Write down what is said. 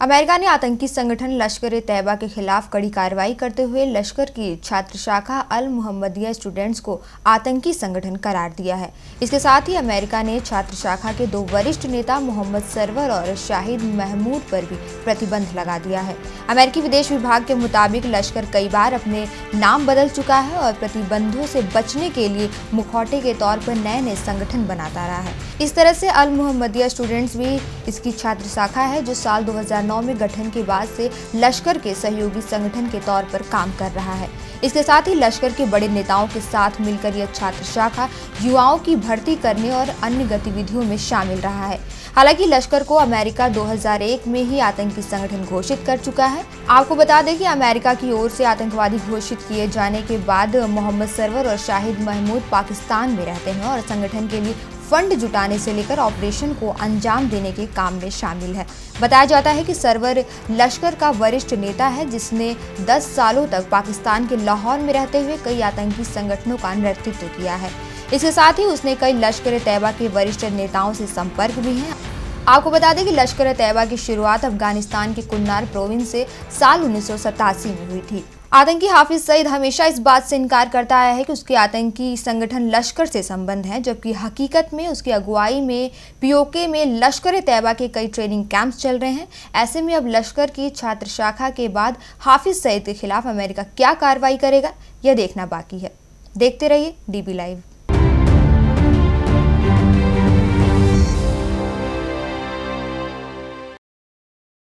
America ने आतंकी संगठन लश्कर ए तैयबा के खिलाफ कड़ी कार्रवाई करते हुए लश्कर की छात्र शाखा अल मोहम्मदिया स्टूडेंट्स को आतंकी संगठन करार दिया है। इसके साथ ही अमेरिका ने छात्र शाखा के दो वरिष्ठ नेता मोहम्मद सरवर और शाहिद महमूद पर भी प्रतिबंध लगा दिया है। अमेरिकी विदेश विभाग के मुताबिक लश्कर कई बार अपने नाम बदल चुका है और प्रतिबंधों से बचने के लिए मुखौटे के तौर पर नए नए संगठन बनाता रहा है। इस तरह से अल मोहम्मदिया स्टूडेंट्स भी इसकी छात्र शाखा है, जो साल 2009 में गठन के बाद से लश्कर के सहयोगी संगठन के तौर पर काम कर रहा है। इसके साथ ही लश्कर के बड़े नेताओं के साथ मिलकर यह छात्र शाखा युवाओं की भर्ती करने और अन्य गतिविधियों में शामिल रहा है। हालांकि लश्कर को अमेरिका 2001 में ही आतंकी संगठन घोषित कर चुका है। आपको बता दें कि अमेरिका की ओर से आतंकवादी घोषित किए जाने के बाद मोहम्मद सरवर और शाहिद महमूद पाकिस्तान में रहते हैं और संगठन के लिए फंड जुटाने से लेकर ऑपरेशन को अंजाम देने के काम में शामिल है। बताया जाता है कि सरवर लश्कर का वरिष्ठ नेता है, जिसने 10 सालों तक पाकिस्तान के लाहौर में रहते हुए कई आतंकी संगठनों का नेतृत्व किया है। इसके साथ ही उसने कई लश्कर तैयबा के वरिष्ठ नेताओं से संपर्क भी है। आपको बता दें कि लश्कर ए तैयबा की शुरुआत अफगानिस्तान के कुन्नार प्रोविंस से साल 1987 में हुई थी। आतंकी हाफ़िज़ सईद हमेशा इस बात से इनकार करता आया है कि उसके आतंकी संगठन लश्कर से संबंध है, जबकि हकीकत में उसकी अगुवाई में पीओके में लश्कर ए तैयबा के कई ट्रेनिंग कैंप्स चल रहे हैं। ऐसे में अब लश्कर की छात्र शाखा के बाद हाफ़िज़ सईद के खिलाफ अमेरिका क्या कार्रवाई करेगा, यह देखना बाकी है। देखते रहिए DB लाइव।